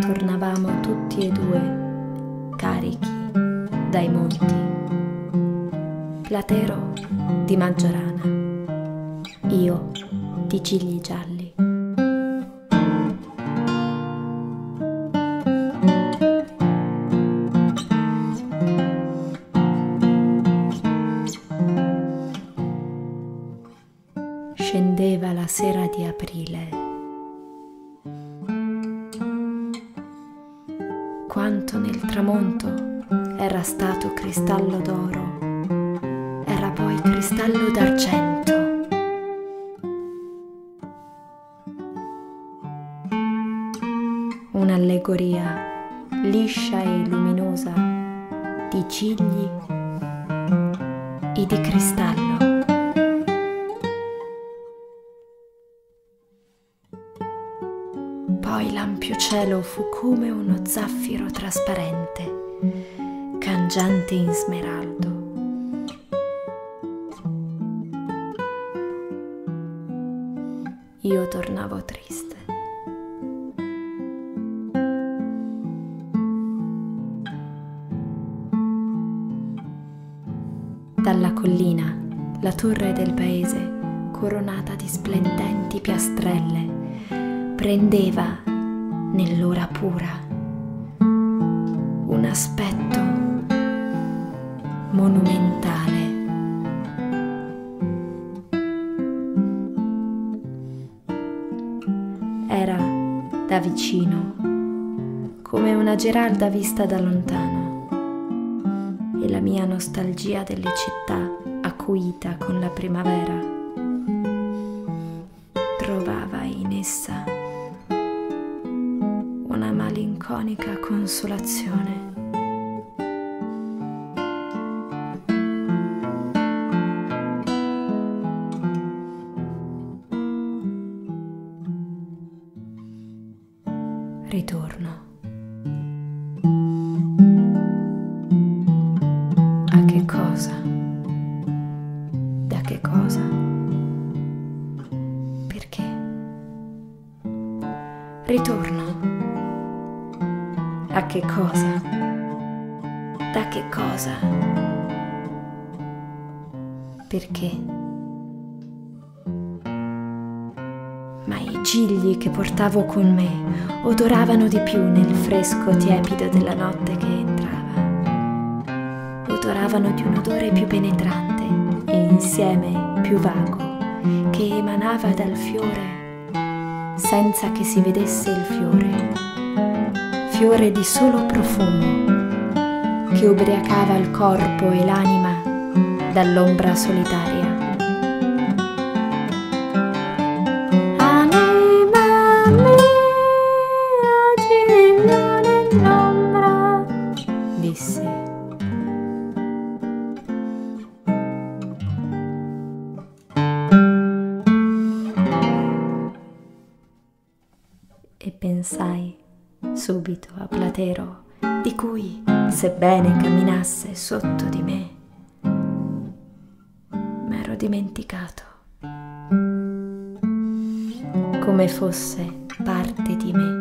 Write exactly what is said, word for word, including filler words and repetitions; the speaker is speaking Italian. tornavamo tutti e due carichi dai monti. Platero di Maggiorana, io di Cigli Gialli. Scendeva la sera di aprile. Quanto nel tramonto era stato cristallo d'oro, era poi cristallo d'argento. Un'allegoria liscia e luminosa di cigli e di cristallo. Poi l'ampio cielo fu come uno zaffiro trasparente, cangiante in smeraldo. Io tornavo triste. Dalla collina, la torre del paese, coronata di splendenti piastrelle, prendeva nell'ora pura un aspetto monumentale. Era da vicino come una Geralda vista da lontano, e la mia nostalgia delle città acuita con la primavera trovava in essa una malinconica consolazione. Ritorno. A che cosa? Da che cosa? Perché? Ritorno. A che cosa? Da che cosa? Perché? Ma i cigli che portavo con me odoravano di più nel fresco tiepido della notte che entrava. Odoravano di un odore più penetrante e insieme più vago, che emanava dal fiore senza che si vedesse il fiore. Fiore di solo profumo che ubriacava il corpo e l'anima dall'ombra solitaria. Anima mia, gira nell'ombra, disse. E pensai subito a Platero, di cui, sebbene camminasse sotto di me, m'ero dimenticato, come fosse parte di me.